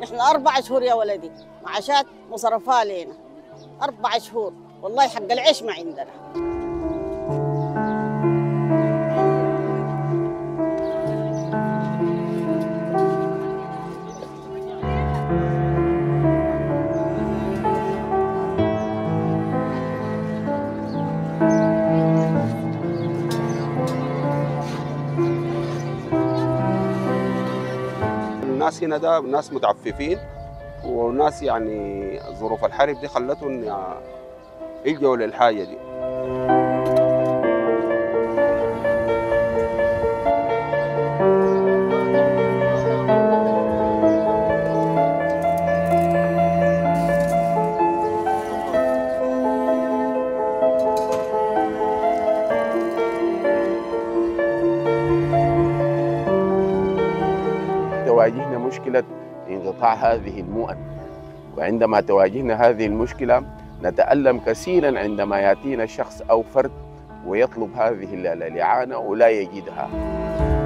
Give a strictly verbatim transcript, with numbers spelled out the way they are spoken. نحن أربع شهور يا ولدي معاشات مصرفها علينا أربع شهور، والله حق العيش ما عندنا. الناس هنا ده ناس متعففين وناس يعني ظروف الحرب دي خلتهم يلجوا للحاجه دي. تواجهنا مشكلة انقطاع هذه المؤن، وعندما تواجهنا هذه المشكلة نتألم كثيرا عندما يأتينا شخص أو فرد ويطلب هذه الإعانة ولا يجدها.